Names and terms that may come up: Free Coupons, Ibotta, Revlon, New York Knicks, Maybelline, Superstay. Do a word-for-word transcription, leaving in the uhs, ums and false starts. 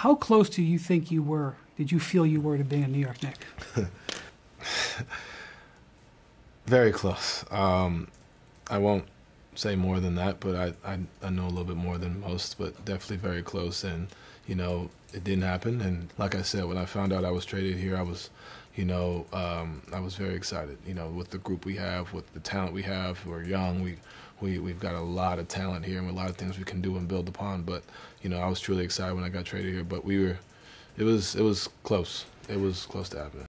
How close do you think you were, did you feel you were to being a New York Knick? Very close. Um, I won't say more than that, but I, I, I know a little bit more than most, but definitely very close. And, you know, it didn't happen. And like I said, when I found out I was traded here, I was, you know, um, I was very excited, you know, with the group we have, with the talent we have. We're young. We, we, we've got a lot of talent here and a lot of things we can do and build upon. But, you know, I was truly excited when I got traded here. But we were, it was, it was close. It was close to happening.